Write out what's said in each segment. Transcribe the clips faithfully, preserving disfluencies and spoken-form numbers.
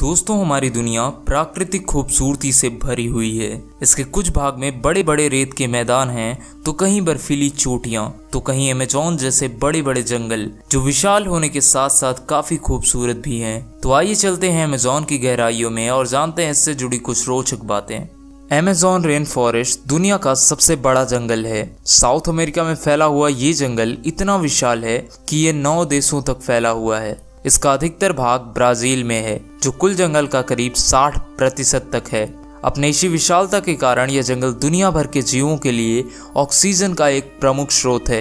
दोस्तों हमारी दुनिया प्राकृतिक खूबसूरती से भरी हुई है। इसके कुछ भाग में बड़े बड़े रेत के मैदान हैं, तो कहीं बर्फीली चोटियां, तो कहीं अमेज़न जैसे बड़े बड़े जंगल जो विशाल होने के साथ साथ काफी खूबसूरत भी हैं। तो आइए चलते हैं अमेज़न की गहराइयों में और जानते हैं इससे जुड़ी कुछ रोचक बातें। अमेज़न रेन फॉरेस्ट दुनिया का सबसे बड़ा जंगल है। साउथ अमेरिका में फैला हुआ ये जंगल इतना विशाल है कि ये नौ देशों तक फैला हुआ है। इसका अधिकतर भाग ब्राजील में है, जो कुल जंगल का करीब साठ प्रतिशत तक है। अपने इसी विशालता के कारण यह जंगल दुनिया भर के जीवों के लिए ऑक्सीजन का एक प्रमुख स्रोत है।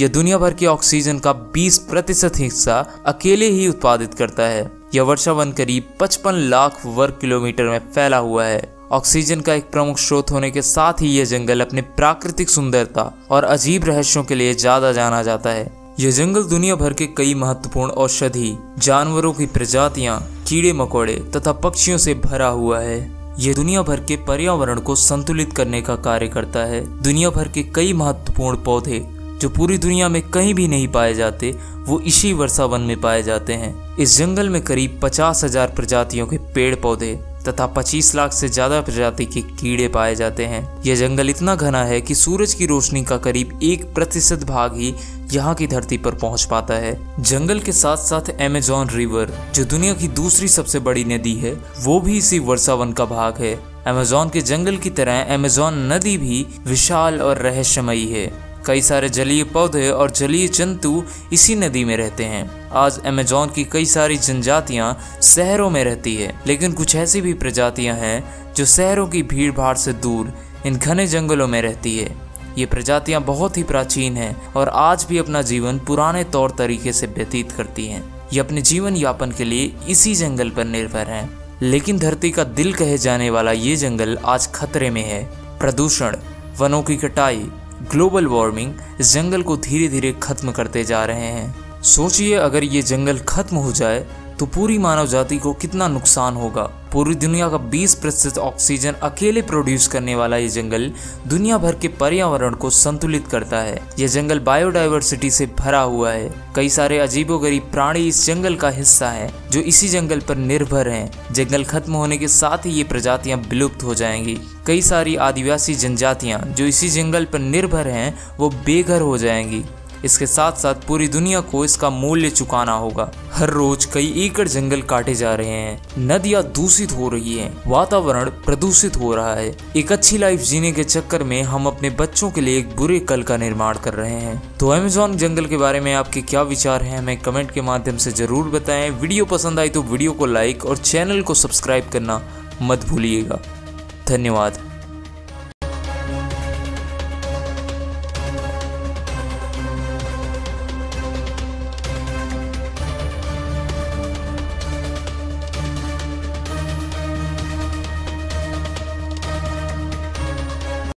यह दुनिया भर के ऑक्सीजन का बीस प्रतिशत हिस्सा अकेले ही उत्पादित करता है। यह वर्षावन करीब पचपन लाख वर्ग किलोमीटर में फैला हुआ है। ऑक्सीजन का एक प्रमुख स्रोत होने के साथ ही यह जंगल अपने प्राकृतिक सुंदरता और अजीब रहस्यों के लिए ज्यादा जाना जाता है। यह जंगल दुनिया भर के कई महत्वपूर्ण औषधि, जानवरों की प्रजातियां, कीड़े मकोड़े तथा पक्षियों से भरा हुआ है। यह दुनिया भर के पर्यावरण को संतुलित करने का कार्य करता है। दुनिया भर के कई महत्वपूर्ण पौधे जो पूरी दुनिया में कहीं भी नहीं पाए जाते, वो इसी वर्षावन में पाए जाते हैं। इस जंगल में करीब पचास हजार प्रजातियों के पेड़ पौधे तथा पच्चीस लाख से ज्यादा प्रजाति के कीड़े पाए जाते हैं। यह जंगल इतना घना है कि सूरज की रोशनी का करीब एक प्रतिशत भाग ही यहाँ की धरती पर पहुँच पाता है। जंगल के साथ साथ अमेज़न रिवर, जो दुनिया की दूसरी सबसे बड़ी नदी है, वो भी इसी वर्षावन का भाग है। अमेज़न के जंगल की तरह अमेज़न नदी भी विशाल और रहस्यमयी है। कई सारे जलीय पौधे और जलीय जंतु इसी नदी में रहते हैं। आज अमेज़न की कई सारी जनजातियां शहरों में रहती है, लेकिन कुछ ऐसी भी प्रजातियां हैं जो शहरों की भीड़ भाड़ से दूर इन घने जंगलों में रहती है। ये प्रजातियां बहुत ही प्राचीन हैं और आज भी अपना जीवन पुराने तौर तरीके से व्यतीत करती हैं। ये अपने जीवन यापन के लिए इसी जंगल पर निर्भर हैं। लेकिन धरती का दिल कहे जाने वाला ये जंगल आज खतरे में है। प्रदूषण, वनों की कटाई, ग्लोबल वार्मिंग इस जंगल को धीरे धीरे खत्म करते जा रहे हैं। सोचिए, अगर ये जंगल खत्म हो जाए तो पूरी मानव जाति को कितना नुकसान होगा। पूरी दुनिया का बीस प्रतिशत ऑक्सीजन अकेले प्रोड्यूस करने वाला ये जंगल दुनिया भर के पर्यावरण को संतुलित करता है। यह जंगल बायोडाइवर्सिटी से भरा हुआ है। कई सारे अजीबोगरीब प्राणी इस जंगल का हिस्सा हैं, जो इसी जंगल पर निर्भर हैं। जंगल खत्म होने के साथ ही ये प्रजातियां विलुप्त हो जाएंगी। कई सारी आदिवासी जनजातियाँ जो इसी जंगल पर निर्भर हैं, वो बेघर हो जाएंगी। इसके साथ साथ पूरी दुनिया को इसका मूल्य चुकाना होगा। हर रोज कई एकड़ जंगल काटे जा रहे हैं, नदियां दूषित हो रही हैं, वातावरण प्रदूषित हो रहा है। एक अच्छी लाइफ जीने के चक्कर में हम अपने बच्चों के लिए एक बुरे कल का निर्माण कर रहे हैं। तो अमेज़न जंगल के बारे में आपके क्या विचार हैं, हमें कमेंट के माध्यम से जरूर बताएं। वीडियो पसंद आई तो वीडियो को लाइक और चैनल को सब्सक्राइब करना मत भूलिएगा। धन्यवाद।